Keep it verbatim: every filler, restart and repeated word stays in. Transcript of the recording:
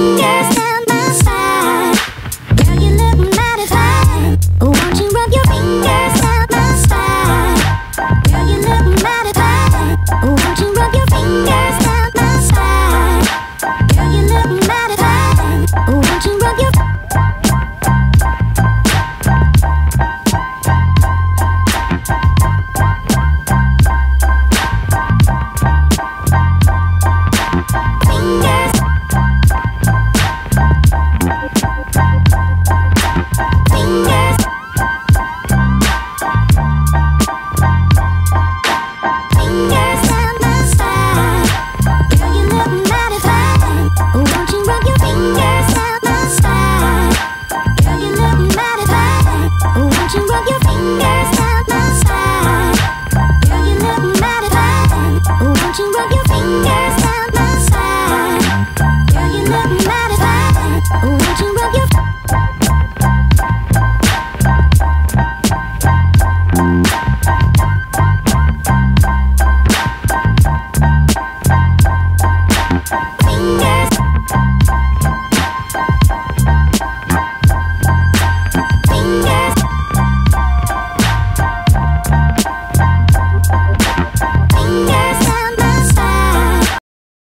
yeah.